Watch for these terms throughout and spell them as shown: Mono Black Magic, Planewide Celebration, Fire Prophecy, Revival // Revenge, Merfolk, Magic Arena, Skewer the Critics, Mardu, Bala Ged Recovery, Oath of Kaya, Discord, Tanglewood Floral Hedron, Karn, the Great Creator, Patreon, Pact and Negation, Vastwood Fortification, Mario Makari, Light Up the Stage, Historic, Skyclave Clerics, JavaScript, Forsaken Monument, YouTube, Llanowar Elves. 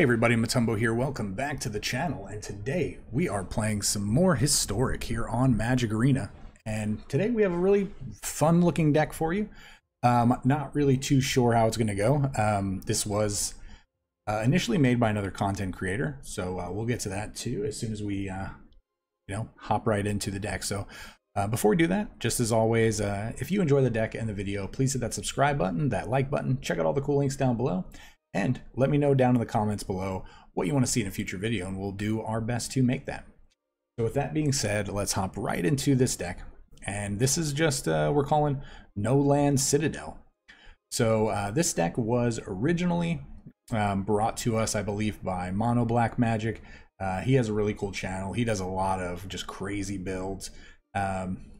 Hey everybody, Motumbo here, welcome back to the channel, and today we are playing some more Historic here on Magic Arena, and today we have a really fun looking deck for you. Not really too sure how it's going to go. This was initially made by another content creator, so we'll get to that too as soon as we hop right into the deck. So before we do that, just as always, if you enjoy the deck and the video, please hit that subscribe button, that like button, check out all the cool links down below, and let me know down in the comments below what you want to see in a future video, and we'll do our best to make that. So with that being said, let's hop right into this deck. And this is just, we're calling Mono Citadel. So this deck was originally brought to us, I believe, by Mono Black Magic. He has a really cool channel. He does a lot of just crazy builds. And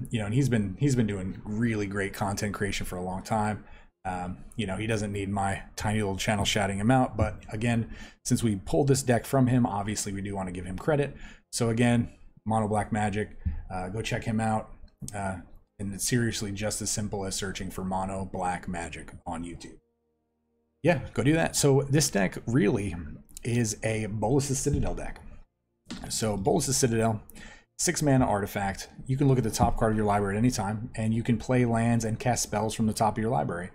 he's been doing really great content creation for a long time. He doesn't need my tiny little channel shouting him out, but again, since we pulled this deck from him, obviously we do want to give him credit. So again, Mono Black Magic, go check him out, and it's seriously just as simple as searching for Mono Black Magic on YouTube. Yeah, go do that. So this deck really is a Bolas's Citadel deck. So Bolas's Citadel, 6 mana artifact. You can look at the top card of your library at any time, and you can play lands and cast spells from the top of your library.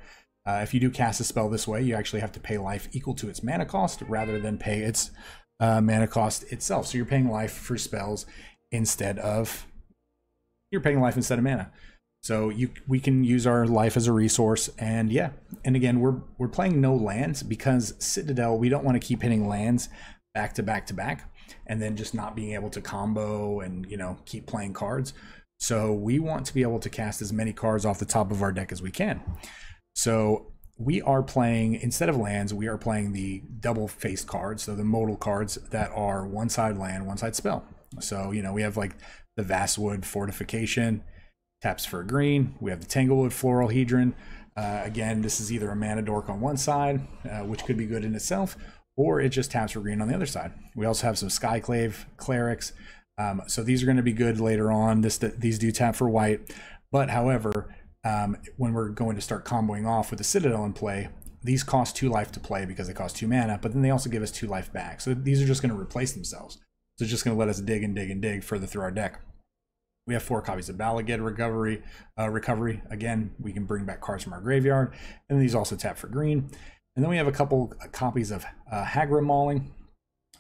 If you do cast a spell this way, you actually have to pay life equal to its mana cost rather than pay its mana cost itself. So you're paying life for spells instead of mana. So we can use our life as a resource, and yeah. And again, we're playing no lands because Citadel, we don't want to keep hitting lands back to back to back and then just not being able to combo and keep playing cards. So we want to be able to cast as many cards off the top of our deck as we can. So we are playing, instead of lands, we are playing the double-faced cards, so the modal cards that are one side land, one side spell. So, we have like the Vastwood Fortification, taps for a green. We have the Tanglewood Floral Hedron. Again, this is either a mana dork on one side, which could be good in itself, or it just taps for green on the other side. We also have some Skyclave Clerics. So these are going to be good later on. These do tap for white, but however, when we're going to start comboing off with the Citadel in play, these cost 2 life to play because they cost 2 mana, but then they also give us 2 life back. So these are just going to replace themselves. So it's just going to let us dig and dig and dig further through our deck. We have 4 copies of Bala Ged Recovery. Again, we can bring back cards from our graveyard, and these also tap for green. And then we have a couple copies of Hagra Mauling.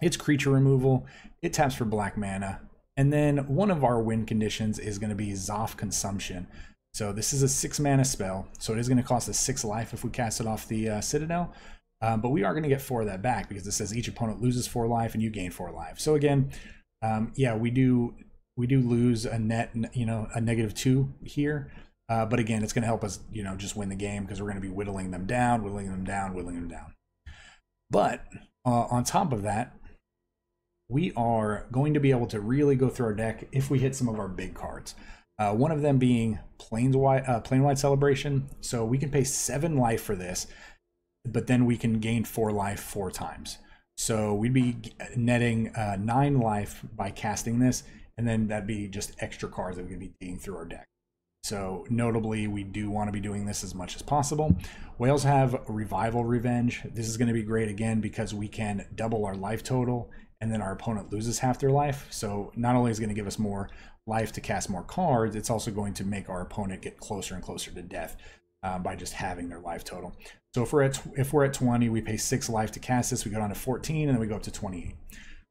It's creature removal. It taps for black mana. And then one of our win conditions is going to be Zof Consumption. So this is a 6 mana spell, so it is going to cost us 6 life if we cast it off the Citadel, but we are going to get 4 of that back because it says each opponent loses 4 life and you gain 4 life. So again, yeah, we do lose a net, a -2 here, but again, it's going to help us, just win the game because we're going to be whittling them down, whittling them down, whittling them down. But on top of that, we are going to be able to really go through our deck if we hit some of our big cards. One of them being Planewide Celebration. So we can pay 7 life for this, but then we can gain 4 life 4 times. So we'd be netting 9 life by casting this, and then that'd be just extra cards that we could be digging through our deck. So notably, we do want to be doing this as much as possible. We also have Revival Revenge. This is going to be great again because we can double our life total, and then our opponent loses half their life. So not only is it going to give us more life to cast more cards, it's also going to make our opponent get closer and closer to death by just having their life total. So if we're at 20, we pay 6 life to cast this, we go down to 14, and then we go up to 28.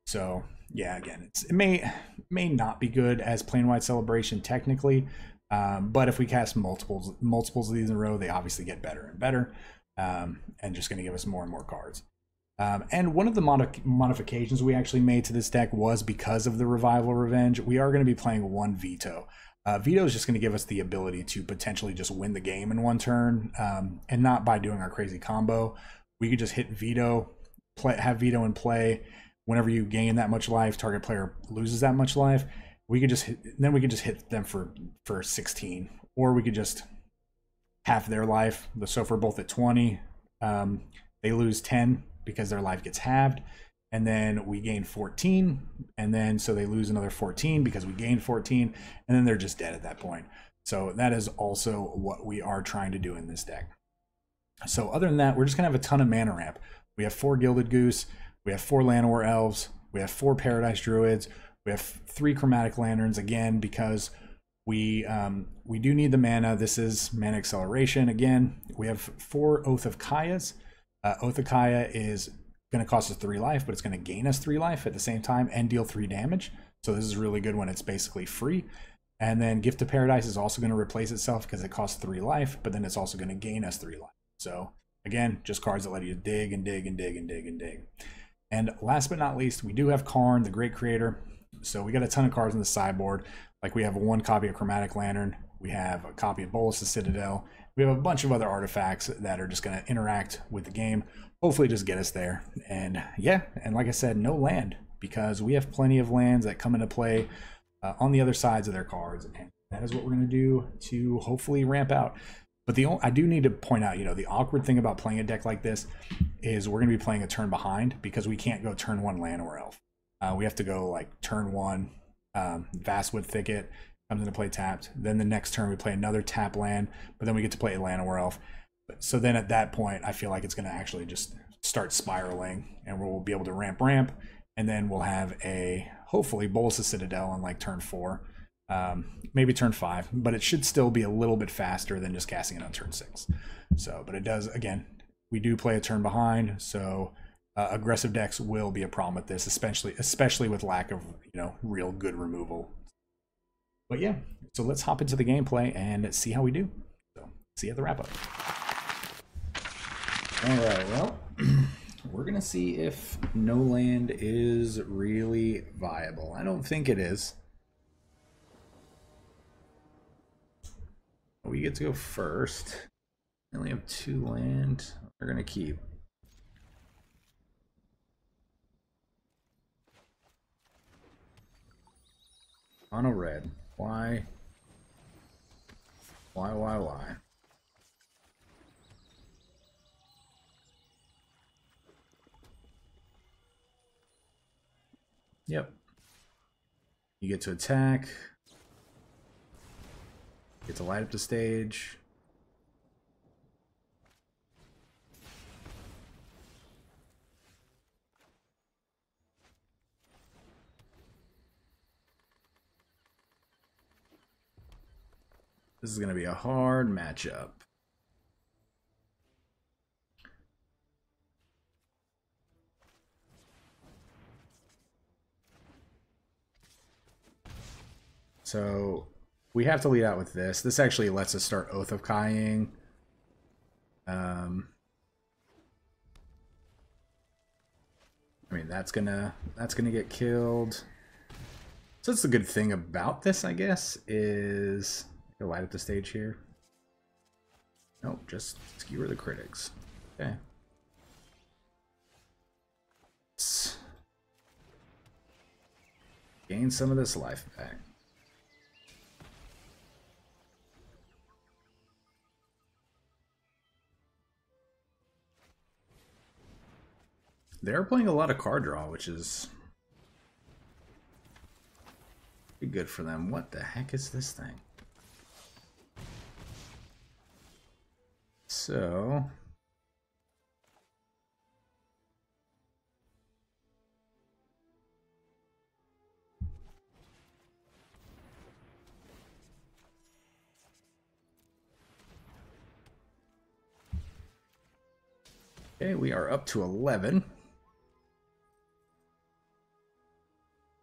So yeah, again, it may not be good as Planewide Celebration technically, but if we cast multiples of these in a row, they obviously get better and better, and just going to give us more and more cards. And one of the modifications we actually made to this deck was because of the Revival Revenge. We are going to be playing one Vito. Vito is just going to give us the ability to potentially just win the game in 1 turn, and not by doing our crazy combo. We could just hit Vito, have Vito in play. Whenever you gain that much life, target player loses that much life. We could just hit them for 16, or we could just half their life. So if we're both at 20, they lose 10. Because their life gets halved, and then we gain 14, and then so they lose another 14 because we gain 14, and then they're just dead at that point. So that is also what we are trying to do in this deck. So other than that, we're just going to have a ton of mana ramp. We have 4 Gilded Goose, we have 4 Llanowar Elves, we have 4 Paradise Druids, we have 3 Chromatic Lanterns, again, because we do need the mana. This is mana acceleration, again. We have 4 Oath of Kayas. Oath of Kaya is going to cost us 3 life, but it's going to gain us 3 life at the same time and deal 3 damage. So this is really good when it's basically free. And then Gift of Paradise is also going to replace itself because it costs 3 life, but then it's also going to gain us 3 life. So again, just cards that let you dig and dig and dig and dig and dig. And last but not least, we do have Karn, the Great Creator. So we got a ton of cards in the sideboard. Like we have 1 copy of Chromatic Lantern, we have a copy of Bolas's Citadel, we have a bunch of other artifacts that are just going to interact with the game, hopefully just get us there. And yeah, and like I said, no land, because we have plenty of lands that come into play on the other sides of their cards, and that is what we're going to do to hopefully ramp out. But the only, I do need to point out, you know, the awkward thing about playing a deck like this is we're going to be playing a turn behind, because we can't go turn 1 Llanowar Elf. We have to go like turn 1 Vastwood Thicket comes into play tapped. Then the next turn we play another tap land, but then we get to play Llanowar Elf. So then at that point, I feel like it's going to actually just start spiraling, and we'll be able to ramp, and then we'll have a hopefully Bolas's Citadel on like turn 4. Maybe turn 5, but it should still be a little bit faster than just casting it on turn 6. So, but it does, again, we do play a turn behind, so aggressive decks will be a problem with this, especially with lack of, you know, real good removal. But yeah, so let's hop into the gameplay and see how we do. So, see you at the wrap up. All right, well, we're gonna see if no land is really viable. I don't think it is. We get to go first. We only have 2 land. We're gonna keep. Mono red. Why? Why? Yep. You get to attack. Get to light up the stage. This is going to be a hard matchup. So we have to lead out with this. This actually lets us start Oath of Kaya-ing. I mean, that's gonna get killed. So that's the good thing about this, I guess, is you'll light up the stage here. Nope, just Skewer the Critics. Okay. Let's gain some of this life back. They're playing a lot of card draw, which is pretty good for them. What the heck is this thing? So okay, we are up to 11.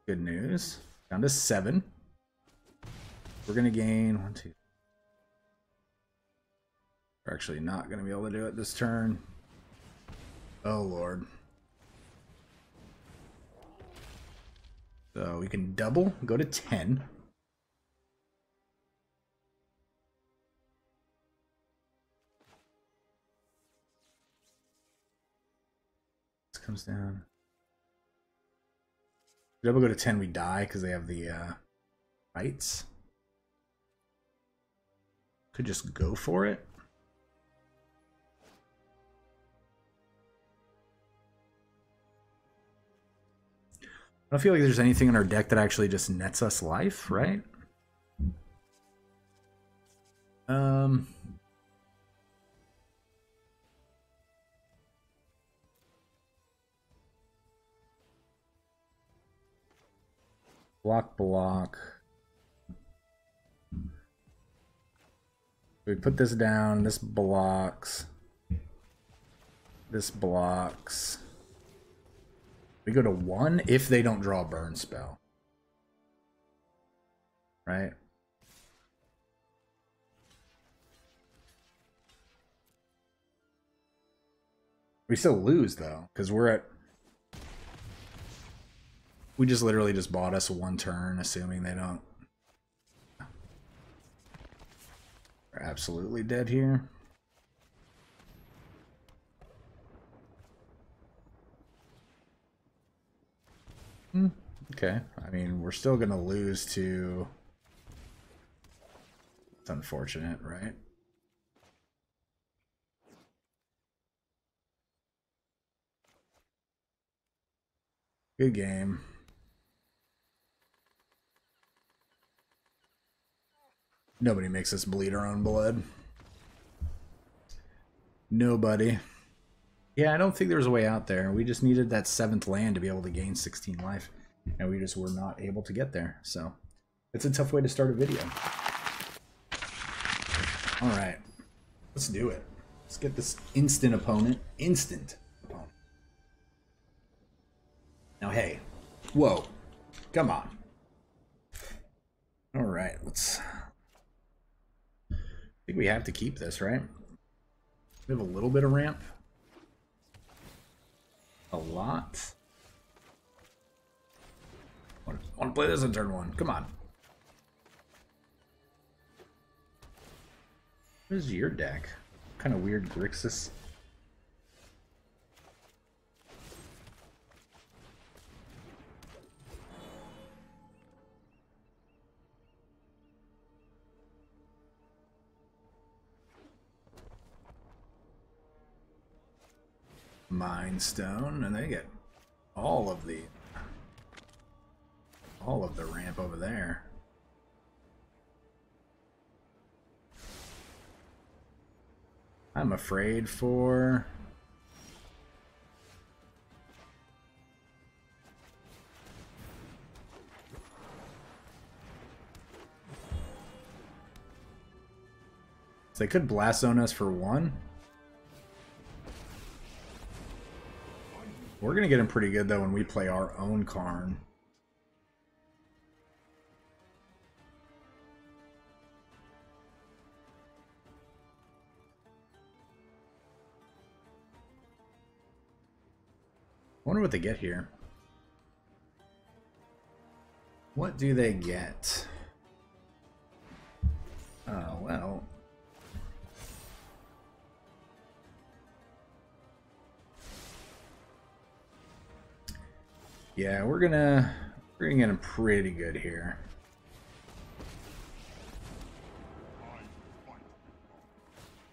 Good news. Down to 7. We're gonna gain 1, 2. We're actually not gonna be able to do it this turn. Oh lord. So we can double, go to 10. This comes down. Double go to 10, we die because they have the rights. Could just go for it. I don't feel like there's anything in our deck that actually just nets us life, right? Block. We put this down, this blocks. This blocks. We go to 1 if they don't draw a burn spell. Right? We still lose though, because we're at... We just literally just bought us 1 turn, assuming they don't... We're absolutely dead here. Okay, I mean, we're still gonna lose to... It's unfortunate, right? Good game. Nobody makes us bleed our own blood. Nobody. Yeah, I don't think there was a way out there. We just needed that 7th land to be able to gain 16 life. And we just were not able to get there. So, it's a tough way to start a video. Alright. Let's do it. Let's get this instant opponent. Instant opponent. Now, hey. Whoa. Come on. Alright, let's... I think we have to keep this, right? We have a little bit of ramp. A lot. I want to play this on turn 1. Come on. What is your deck? What kind of weird Grixis? Mine Stone, and they get all of the ramp over there. I'm afraid for so they could blast zone us for 1. We're going to get him pretty good, though, when we play our own Karn. I wonder what they get here. What do they get? Oh, well... Yeah, we're gonna get him pretty good here.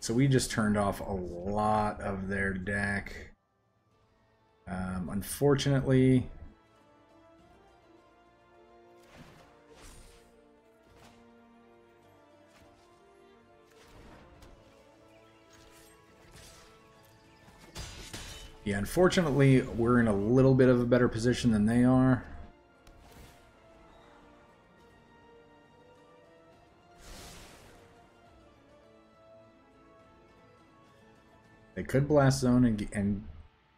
So we just turned off a lot of their deck. Unfortunately, yeah, unfortunately, we're in a little bit of a better position than they are. They could blast zone and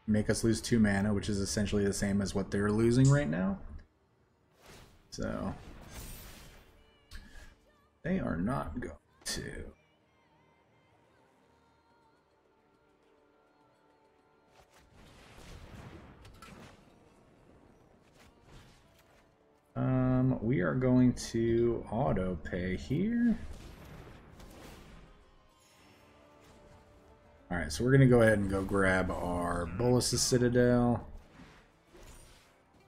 make us lose 2 mana, which is essentially the same as what they're losing right now. So, they are not going to. We are going to auto pay here. Alright, so we're going to go ahead and go grab our Bolas's Citadel.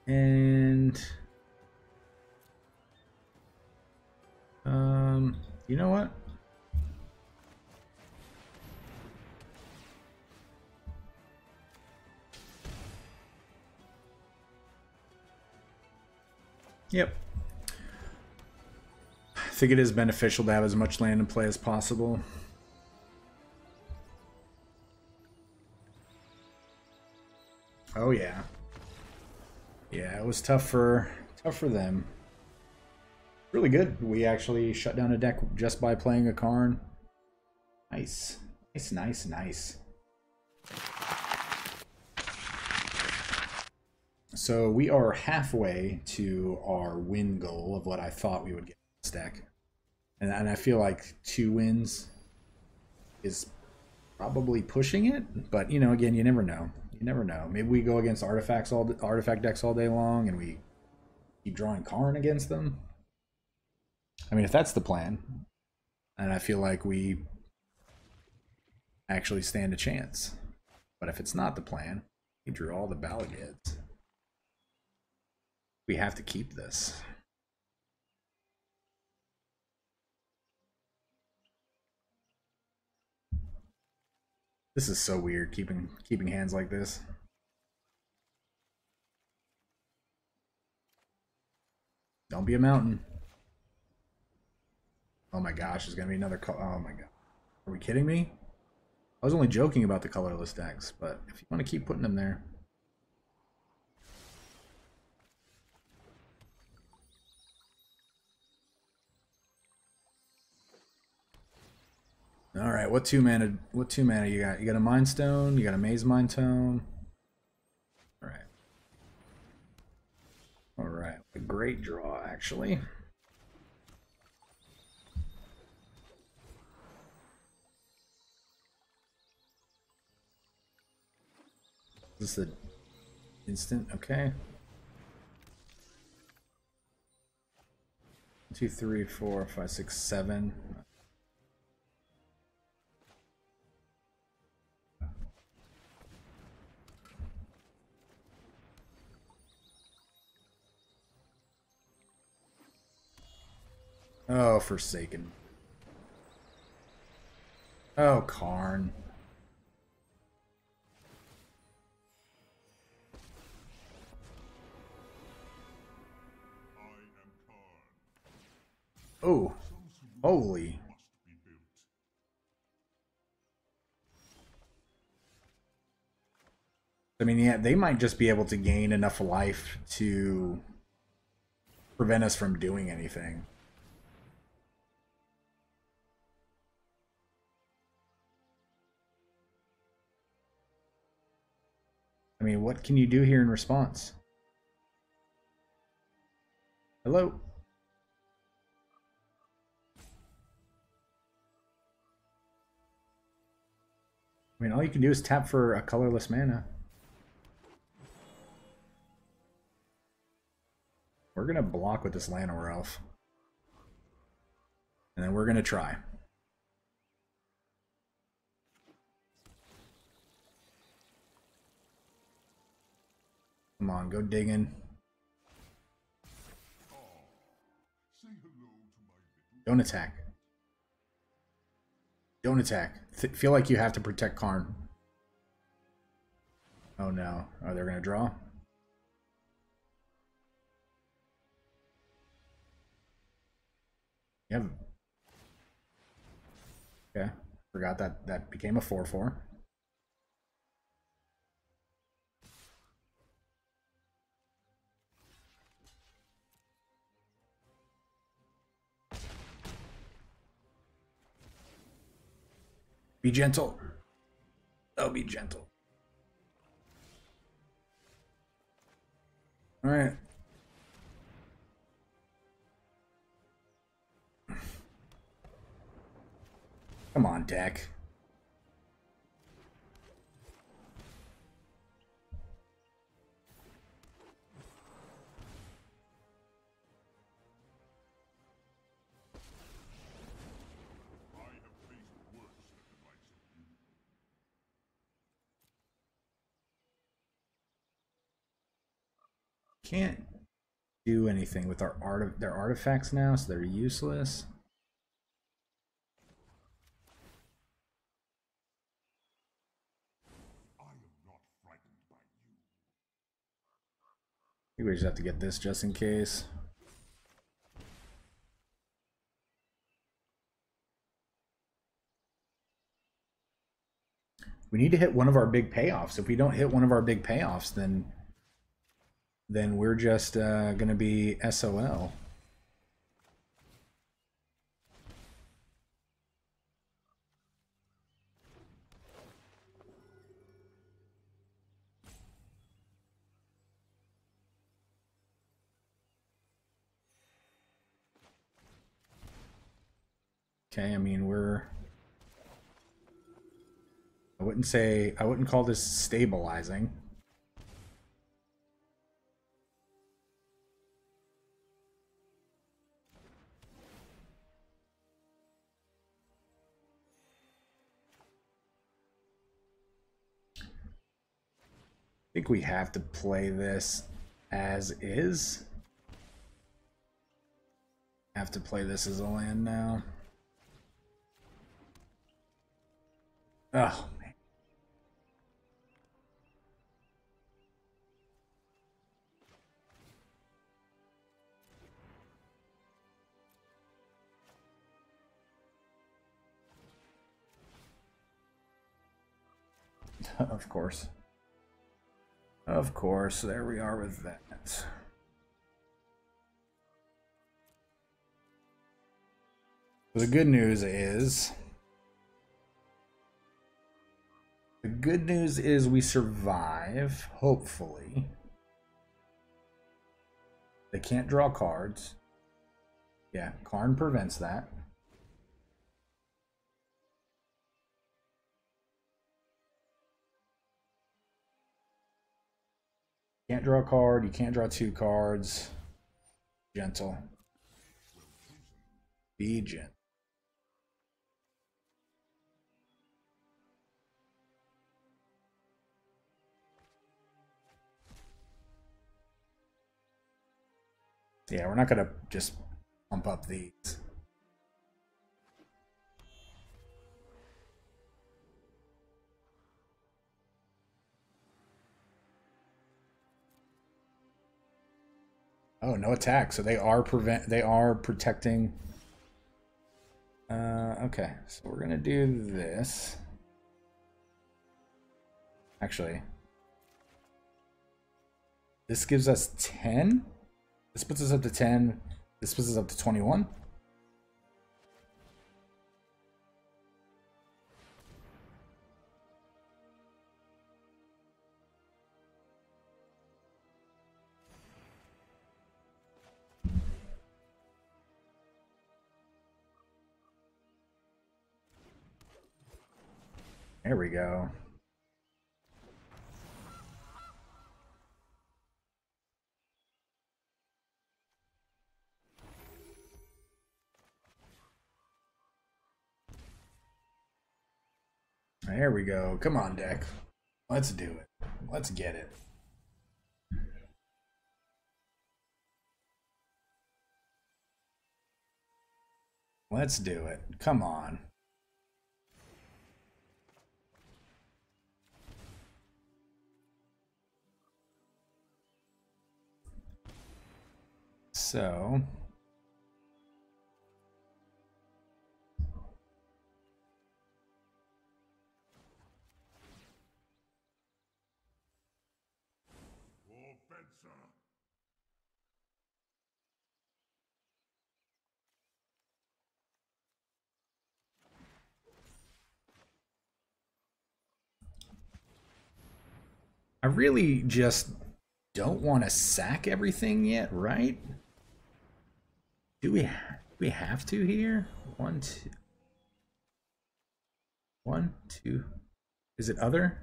And... you know what? Yep. I think it is beneficial to have as much land in play as possible. Oh yeah. Yeah, it was tough for them. really good. We actually shut down a deck just by playing a Karn. Nice. Nice, nice, nice. So we are halfway to our win goal of what I thought we would get in this deck. And I feel like 2 wins is probably pushing it. But, you know, again, you never know. You never know. Maybe we go against artifact decks all day long and we keep drawing Karn against them. I mean, if that's the plan, and I feel like we actually stand a chance. But if it's not the plan, we drew all the Bala Geds. We have to keep this. This is so weird, keeping hands like this. Don't be a mountain. Oh my gosh, there's gonna be another color. Oh my god. Are we kidding me? I was only joking about the colorless decks, but if you want to keep putting them there. All right, what two mana you got? You got a Mine Stone, you got a Maze Mine Tome. All right. All right, a great draw actually. Is this an instant? Okay. 2, 3, 4, 5, 6, 7. Oh, Forsaken. Oh, Karn. Oh, holy. I mean, yeah, they might just be able to gain enough life to prevent us from doing anything. I mean, what can you do here in response? Hello? I mean, all you can do is tap for a colorless mana. We're going to block with this Llanowar Elf. And then we're going to try. Come on, go digging. Don't attack. Don't attack. Feel like you have to protect Karn. Oh no. Oh, they're going to draw? Yep. Okay. Forgot that became a 4/4. Be gentle. Oh, be gentle. All right. Come on, deck. Can't do anything with our their artifacts now, so they're useless. I am not frightened by you. I think we just have to get this just in case. We need to hit one of our big payoffs. If we don't hit one of our big payoffs, then we're just going to be SOL. Okay, I mean, I wouldn't say, I wouldn't call this stabilizing. I think we have to play this as is. Have to play this as a land now. Oh man. Of course. Of course, there we are with that. The good news is... the good news is we survive, hopefully. They can't draw cards. Yeah, Karn prevents that. Can't draw a card, you can't draw two cards. Gentle. Be gentle. Yeah, we're not gonna just pump up these. Oh, no attack, so they are protecting. Okay, so we're gonna do this. Actually, this gives us 10. This puts us up to 10. This puts us up to 21. There we go. There we go. Come on, deck. Let's do it. Let's get it. Let's do it. Come on. So I really just don't want to sack everything yet, right? Do we have to here? One, two. Is it other?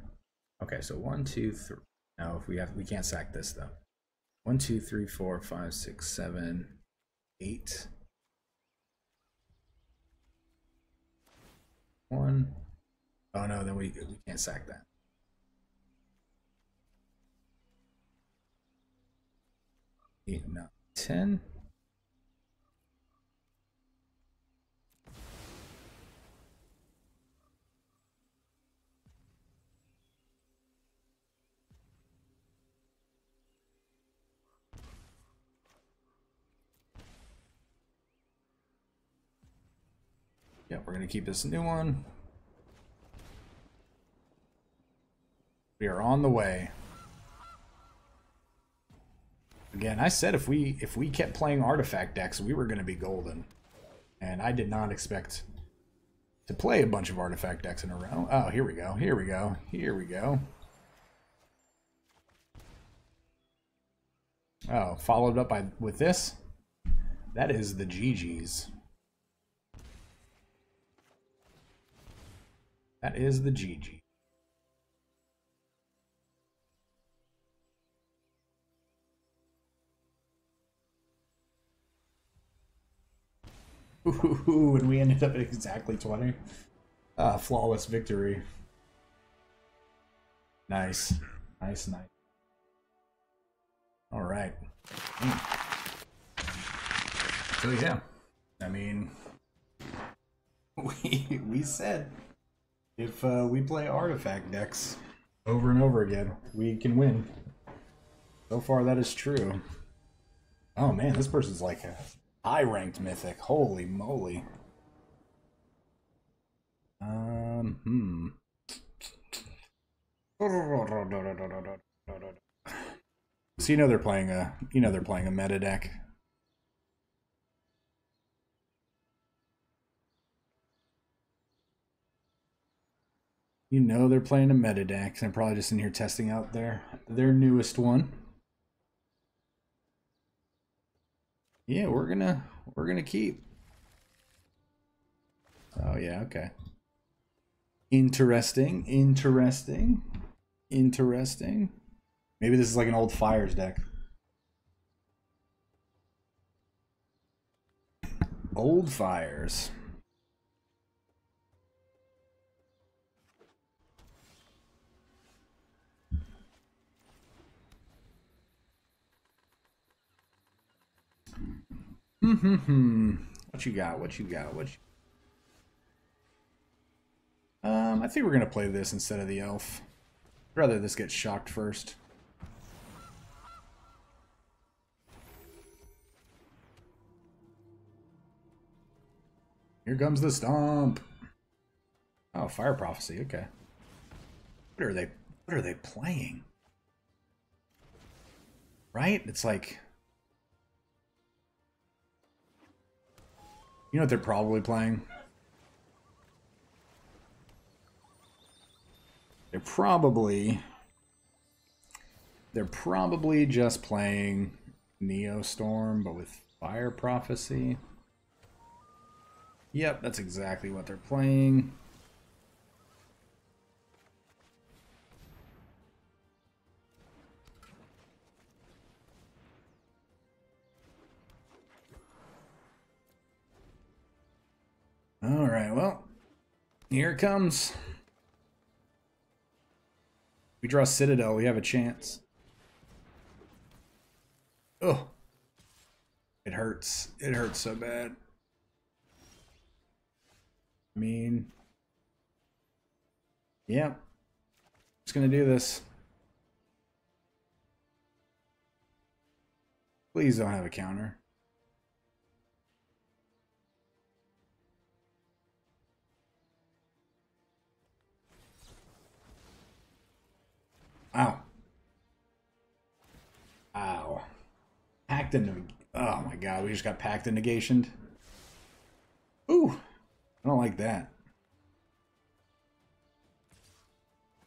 Okay, so 1, 2, 3. No, if we can't sack this though. 1, 2, 3, 4, 5, 6, 7, 8. 1. Oh no, then we can't sack that. Eight, 9, 10. Yeah, we're going to keep this new one. We are on the way. Again, I said if we kept playing artifact decks, we were going to be golden. And I did not expect to play a bunch of artifact decks in a row. Oh, here we go. Here we go. Here we go. Oh, followed up with this. That is the GGs. That is the GG. Ooh, and we ended up at exactly 20. Flawless victory. Nice. Nice, nice. All right. So yeah, I mean, we said if we play artifact decks over and over again, we can win. So far, that is true. Oh man, this person's like a high-ranked mythic. Holy moly. So you know they're playing a meta deck. You know they're playing a meta deck, and I'm probably just in here testing out their newest one. Yeah, we're gonna keep. Oh yeah, okay. Interesting, interesting, interesting. Maybe this is like an old Fires deck. Old Fires. What you got? What you got? What? You... I think we're gonna play this instead of the elf. I'd rather this get shocked first. Here comes the stomp. Oh, Fire Prophecy. Okay. What are they playing? Right? It's like. You know what they're probably playing? They're probably just playing Neo Storm, but with Fire Prophecy. Yep, that's exactly what they're playing. All right, well, here it comes. If we draw Citadel, we have a chance. Oh, it hurts. It hurts so bad. I mean, yeah, I'm just gonna do this. Please don't have a counter. Ow. Ow. Pact and... Oh my god, we just got Pact and Negationed. Ooh. I don't like that.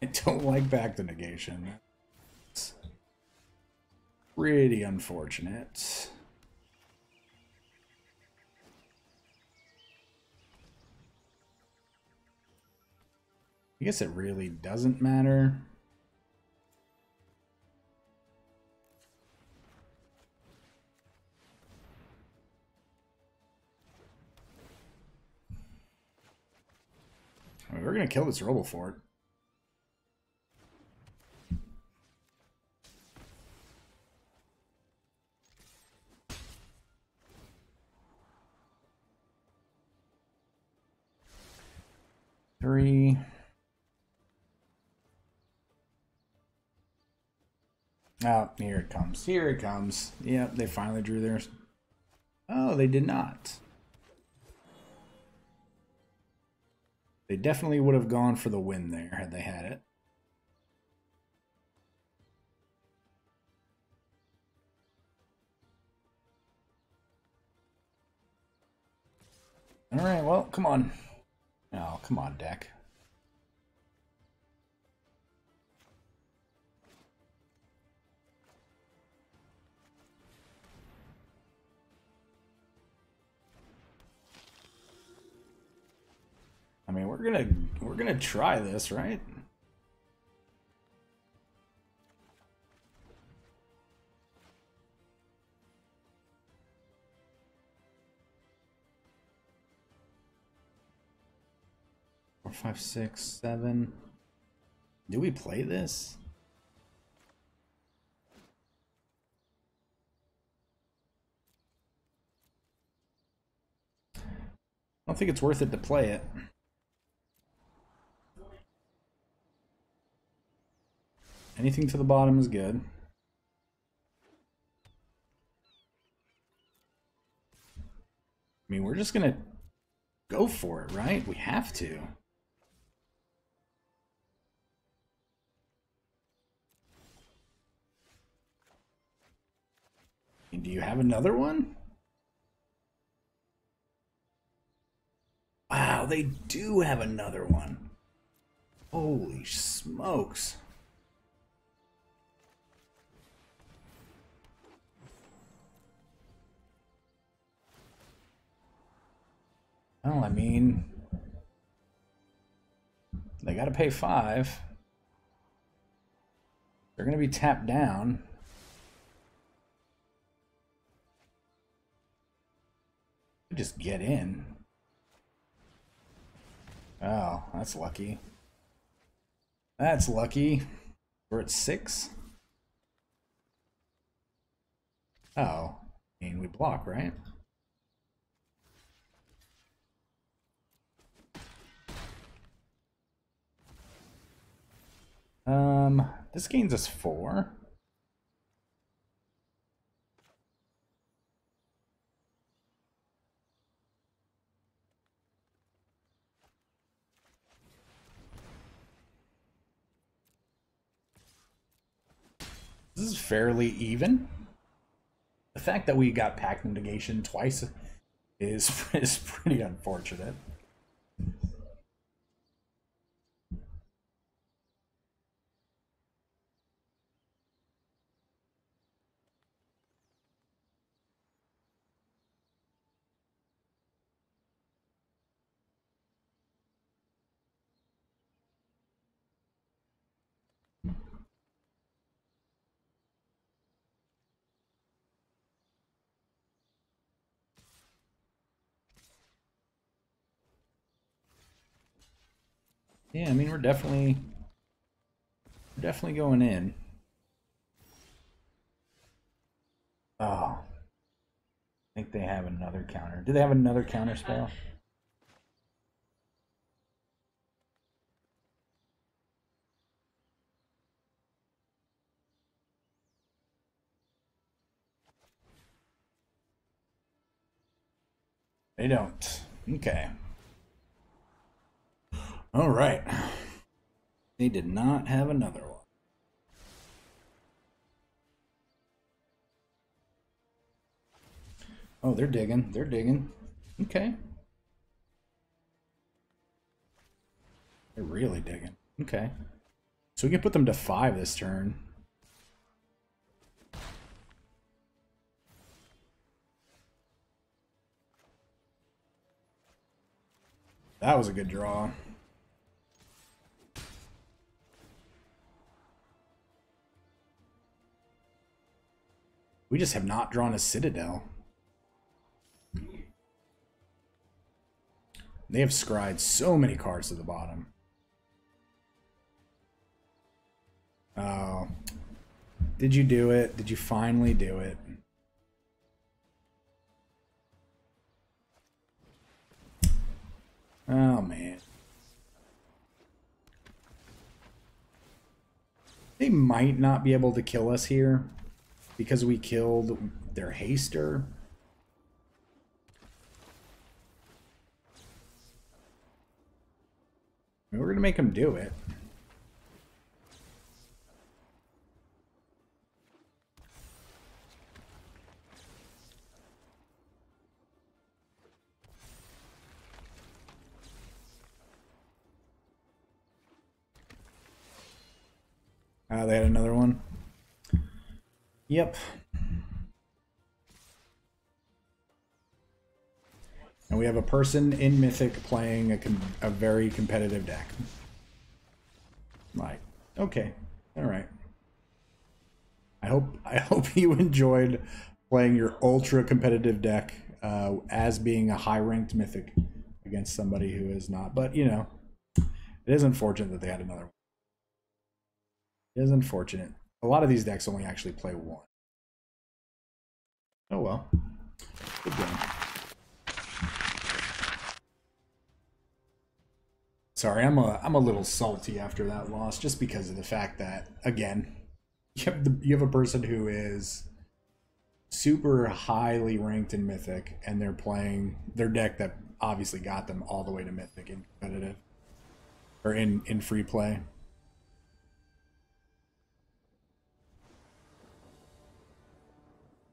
I don't like Pact and Negation. It's pretty unfortunate. I guess it really doesn't matter. I mean, we're gonna kill this Robo Fort. Three. Oh, here it comes. Here it comes. Yep, they finally drew theirs. Oh, they did not. They definitely would have gone for the win there had they had it. All right, well, come on. Oh, come on, deck. I mean, We're gonna try this, right? Four, five, six, seven. Do we play this? I don't think it's worth it to play it. Anything to the bottom is good. I mean, we're just gonna go for it, right? We have to. And do you have another one? Wow, they do have another one. Holy smokes. Well, I mean, they gotta pay 5. They're gonna be tapped down. Just get in. Oh, that's lucky. That's lucky. We're at 6. Oh, I mean, we block, right? This gains us 4. This is fairly even. The fact that we got Pact and Negation twice is pretty unfortunate. Yeah, I mean, we're definitely going in. Oh, I think they have another counter. Do they have another counter spell? They don't. Okay. All right, they did not have another one. Oh, they're digging. Okay. They're really digging, okay. So we can put them to 5 this turn. That was a good draw. We just have not drawn a Citadel. They have scried so many cards to the bottom. Oh. Did you do it? Did you finally do it? Oh, man. They might not be able to kill us here, because we killed their haster. We're going to make them do it. Ah, they had another one. Yep. And we have a person in Mythic playing a very competitive deck. Like, okay, all right. I hope you enjoyed playing your ultra competitive deck as being a high ranked Mythic against somebody who is not. But you know, it is unfortunate that they had another one. It is unfortunate. A lot of these decks only actually play one. Oh well. Good game. Sorry, I'm a little salty after that loss, just because of the fact that, again, you have a person who is super highly ranked in Mythic, and they're playing their deck that obviously got them all the way to Mythic in competitive, or in free play.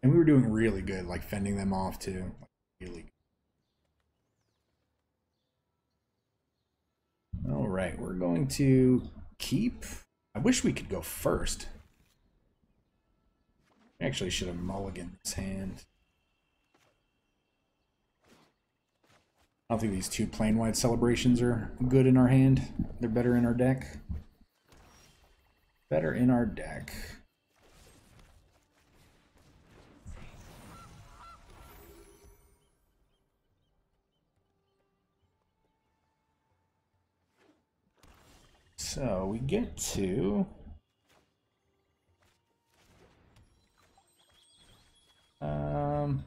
And we were doing really good, like fending them off too. Really good. All right, we're going to keep. I wish we could go first. Actually should have mulliganed this hand. I don't think these two Planewide Celebrations are good in our hand. They're better in our deck. Better in our deck. So we get to... want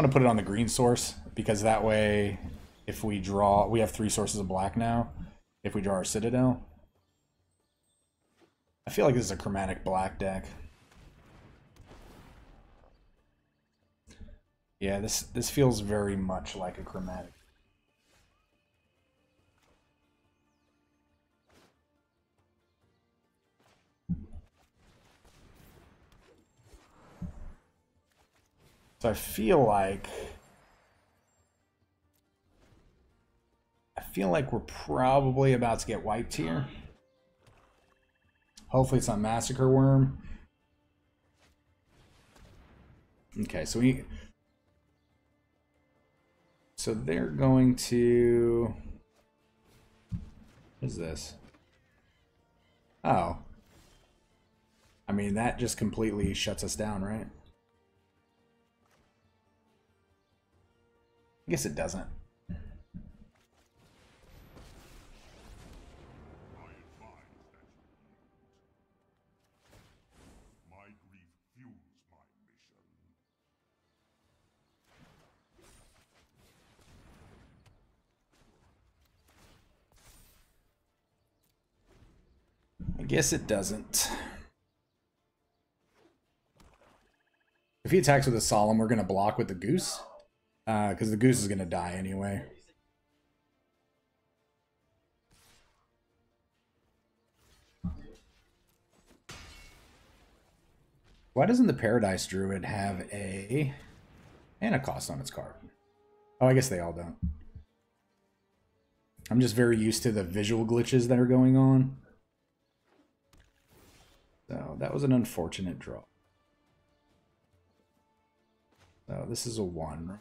to put it on the green source, because that way if we draw, we have three sources of black now. If we draw our Citadel, I feel like this is a chromatic black deck. Yeah, this feels very much like a chromatic. So I feel like we're probably about to get wiped here. Hopefully it's not Massacre Worm. Okay, so they're going to... What is this? Oh. I mean, that just completely shuts us down, right? I guess it doesn't. I guess it doesn't. If he attacks with a Solemn, we're going to block with the Goose. Because the Goose is going to die anyway. Why doesn't the Paradise Druid have a mana cost on its card? Oh, I guess they all don't. I'm just very used to the visual glitches that are going on. So that was an unfortunate draw. So this is a 1.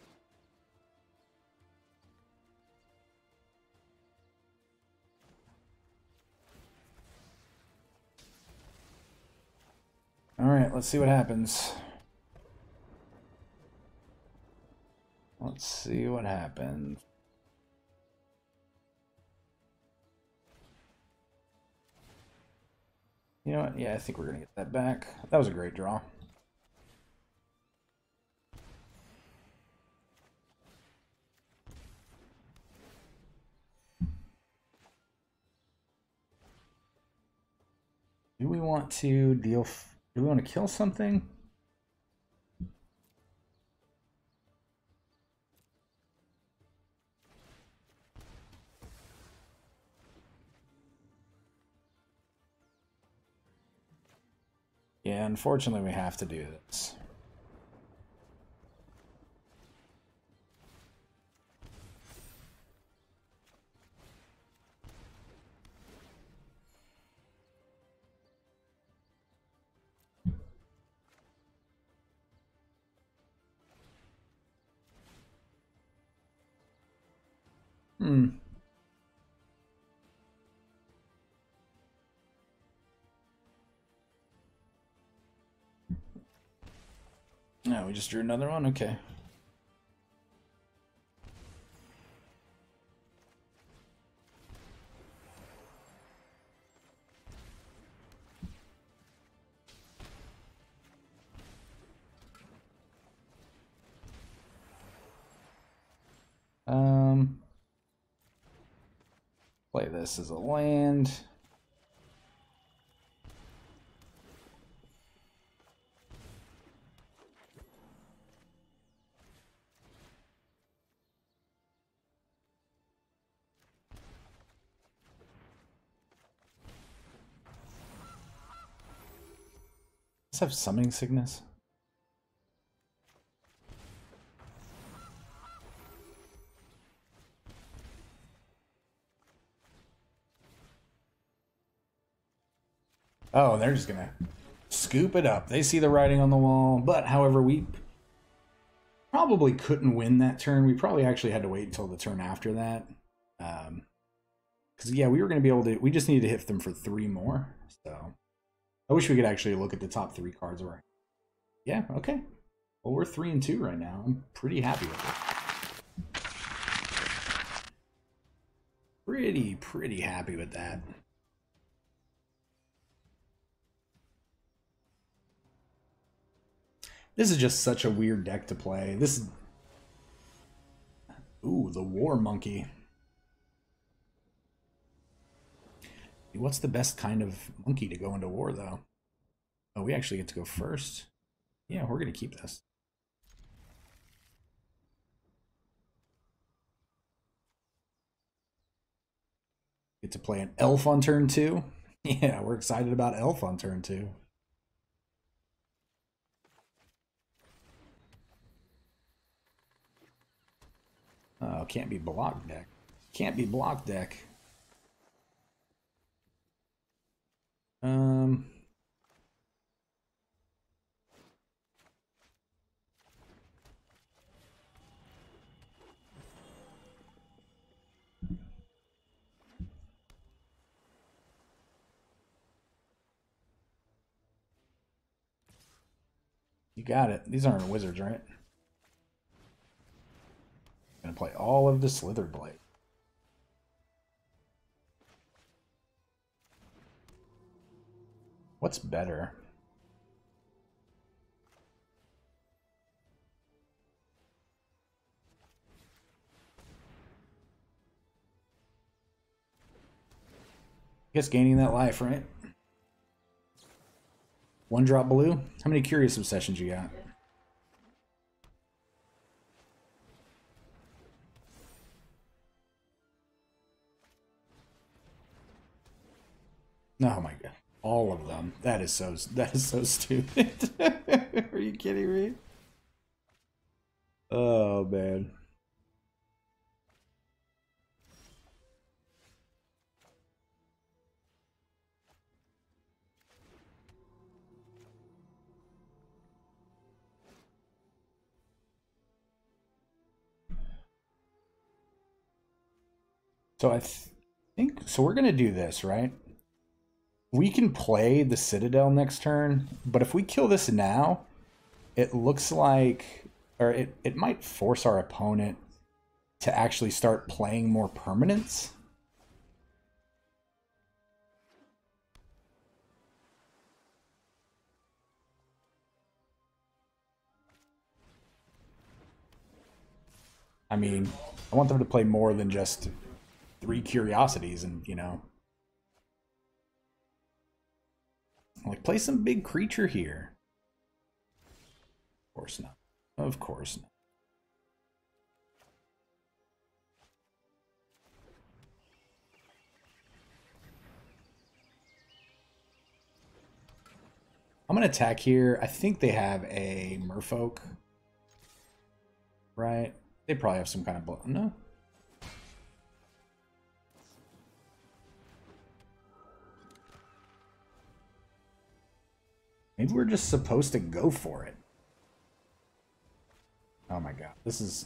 All right, let's see what happens. Let's see what happens. You know what? Yeah, I think we're going to get that back. That was a great draw. Do we want to deal... Do we want to kill something? Yeah, unfortunately we have to do this. Hmm. Now we just drew another one? Okay. Play this as a land. Does it have summoning sickness? Oh, they're just gonna scoop it up. They see the writing on the wall, but however, we probably couldn't win that turn. We probably actually had to wait until the turn after that. Because, yeah, we were gonna be able to, we just needed to hit them for 3 more. So I wish we could actually look at the top 3 cards. Right. Yeah, okay. Well, we're 3-2 right now. I'm pretty happy with it. Pretty happy with that. This is just such a weird deck to play. This is... Ooh, the War Monkey. What's the best kind of monkey to go into war, though? Oh, we actually get to go first. Yeah, we're going to keep this. Get to play an elf on turn 2. Yeah, we're excited about elf on turn 2. Oh, can't be block deck. Can't be block deck. You got it. These aren't wizards, right? Gonna play all of the Slither Blade. What's better? I guess gaining that life, right? 1-drop blue. How many Curious Obsessions you got? Oh my god. All of them. That is so stupid. Are you kidding me? Oh man. So I think we're gonna do this, right? We can play the Citadel next turn, but if we kill this now, it looks like, or it might force our opponent to actually start playing more permanents. I mean, I want them to play more than just 3 curiosities and, you know, like, play some big creature here. Of course not. Of course not. I'm going to attack here. I think they have a Merfolk. Right? They probably have some kind of... No? Maybe we're just supposed to go for it. Oh my god. This is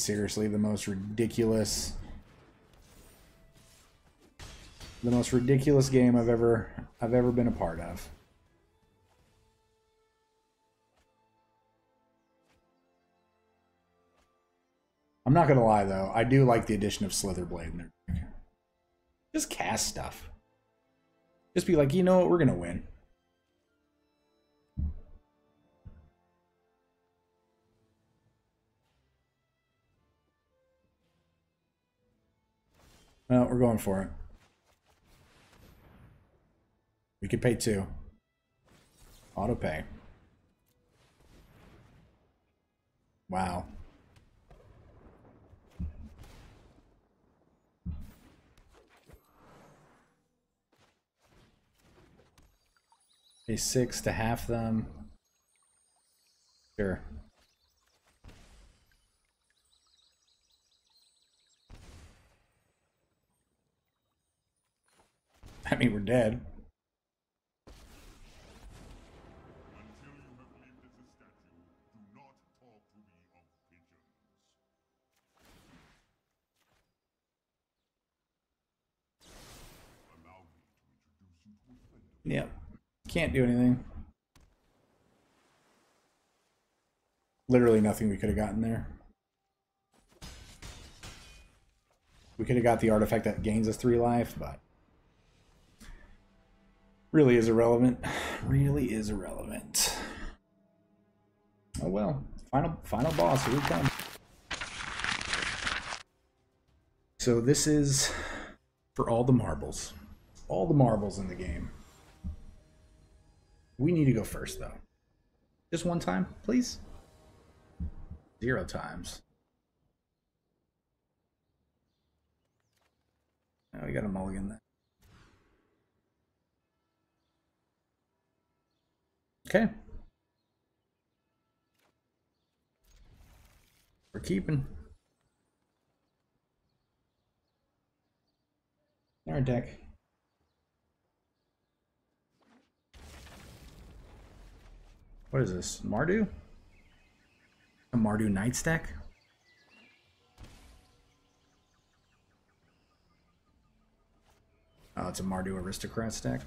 seriously the most ridiculous the most ridiculous game I've ever been a part of. I'm not gonna lie though, I do like the addition of Slither Blade in there. Just cast stuff. Just be like, you know what, we're gonna win. Well, we're going for it. We could pay two. Auto pay. Wow. Pay six to half them. Sure. I mean, we're dead. Yeah, can't do anything. Literally nothing we could have gotten there. We could have got the artifact that gains us 3 life, but really is irrelevant. Really is irrelevant. Oh well. Final boss, here we come. So this is for all the marbles. All the marbles in the game. We need to go first, though. Just one time, please. 0 times. Now we got a mulligan there. Okay. We're keeping. Our deck. What is this? Mardu? A Mardu Knights deck? Oh, it's a Mardu Aristocrats deck.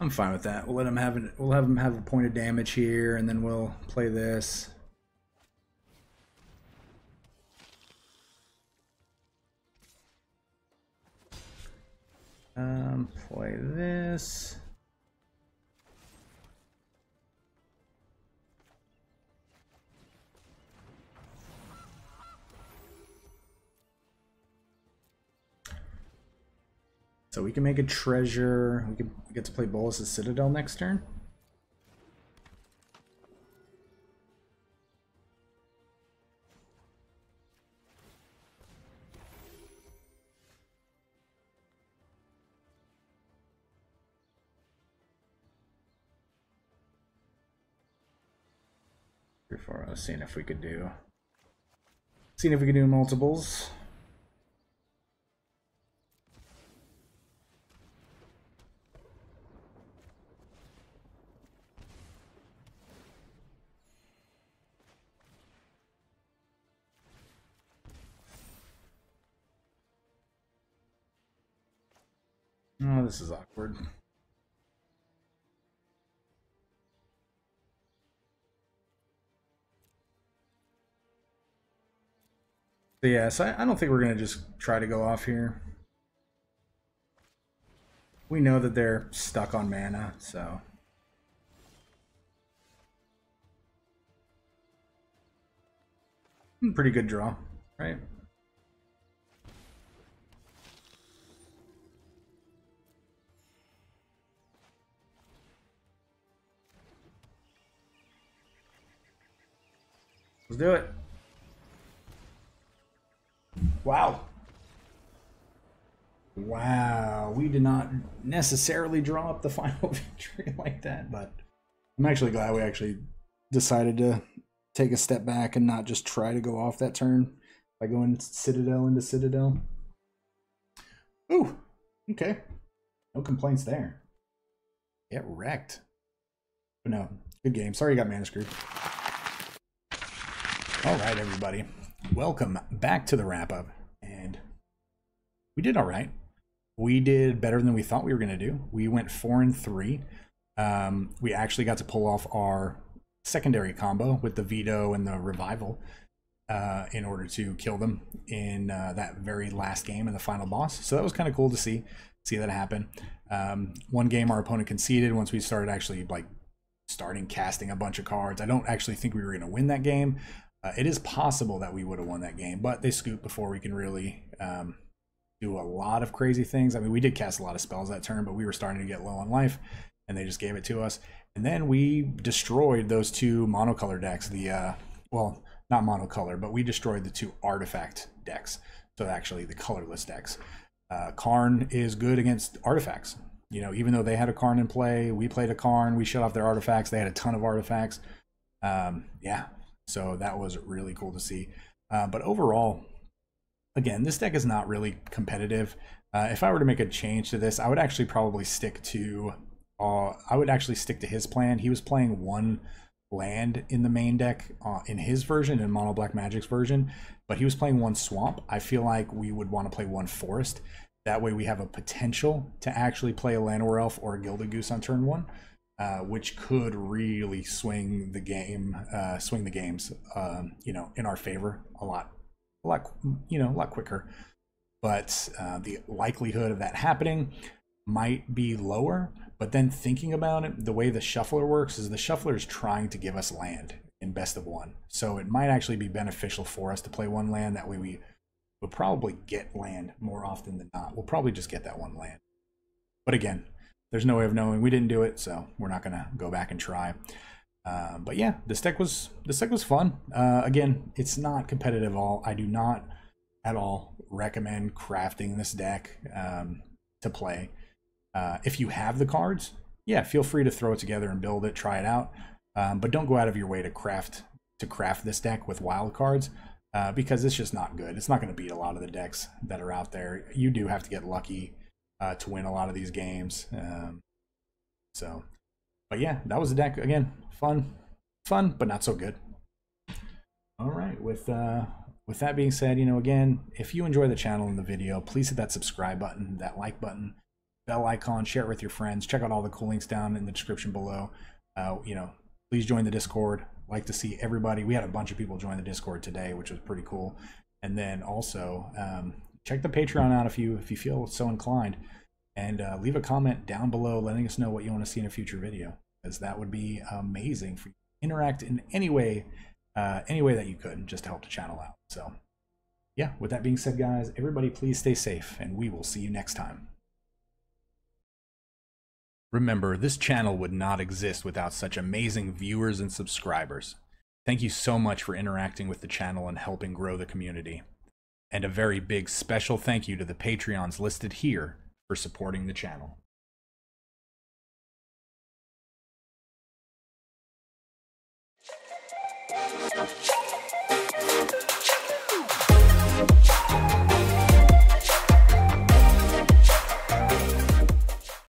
I'm fine with that. We'll let him have an, we'll have him have a point of damage here, and then we'll play this. Play this. So we can make a treasure. We can get to play Bolas's Citadel next turn. Before I was seeing if we could do multiples. Oh, this is awkward. So yeah, so I don't think we're going to just try to go off here. We know that they're stuck on mana, so... Pretty good draw, right? Let's do it. Wow. Wow, we did not necessarily draw up the final victory like that, but I'm actually glad we actually decided to take a step back and not just try to go off that turn by going Citadel into Citadel. Ooh, okay. No complaints there. Get wrecked. But no, good game. Sorry you got mana screwed. All right, everybody. Welcome back to the wrap-up. And we did all right. We did better than we thought we were going to do. We went 4-3. We actually got to pull off our secondary combo with the Vito and the Revival in order to kill them in that very last game and the final boss. So that was kind of cool to see that happen. One game our opponent conceded once we started actually starting casting a bunch of cards. I don't actually think we were going to win that game. It is possible that we would have won that game, but they scooped before we can really... do a lot of crazy things. I mean, we did cast a lot of spells that turn, but we were starting to get low on life, and they just gave it to us. And then we destroyed those two monocolor decks. The well, not monocolor, but we destroyed the two artifact decks. So actually, the colorless decks. Karn is good against artifacts. You know, even though they had a Karn in play, we played a Karn. We shut off their artifacts. They had a ton of artifacts. Yeah, so that was really cool to see. But overall. Again, this deck is not really competitive. If I were to make a change to this, I would actually probably stick to his plan. He was playing one land in the main deck in his version, in Mono Black Magic's version, but he was playing one swamp. I feel like we would want to play one forest. That way we have a potential to actually play a Llanowar Elf or a Gilded Goose on turn one, which could really swing the game, you know, in our favor a lot. a lot quicker, but the likelihood of that happening might be lower. But then thinking about it, the way the shuffler works is the shuffler is trying to give us land in best of one, so it might actually be beneficial for us to play one land. That way we will probably get land more often than not. We'll probably just get that one land, but again, there's no way of knowing. We didn't do it, so we're not gonna go back and try. But yeah, this deck was fun. Again, it's not competitive at all. I do not at all recommend crafting this deck to play. If you have the cards, yeah, feel free to throw it together and build it, try it out. But don't go out of your way to craft this deck with wild cards because it's just not good. It's not going to beat a lot of the decks that are out there. You do have to get lucky to win a lot of these games. But yeah, that was the deck. Again, fun, but not so good. All right, with that being said, you know, again, if you enjoy the channel and the video, please hit that subscribe button, that like button, bell icon, share it with your friends. Check out all the cool links down in the description below. You know, please join the Discord. Like to see everybody. We had a bunch of people join the Discord today, which was pretty cool. And then also check the Patreon out if you feel so inclined. And leave a comment down below letting us know what you want to see in a future video, because that would be amazing for you to interact in any way that you could, just to help the channel out. So yeah, with that being said, guys, everybody please stay safe, and we will see you next time. Remember, this channel would not exist without such amazing viewers and subscribers. Thank you so much for interacting with the channel and helping grow the community. And a very big special thank you to the Patreons listed here for supporting the channel.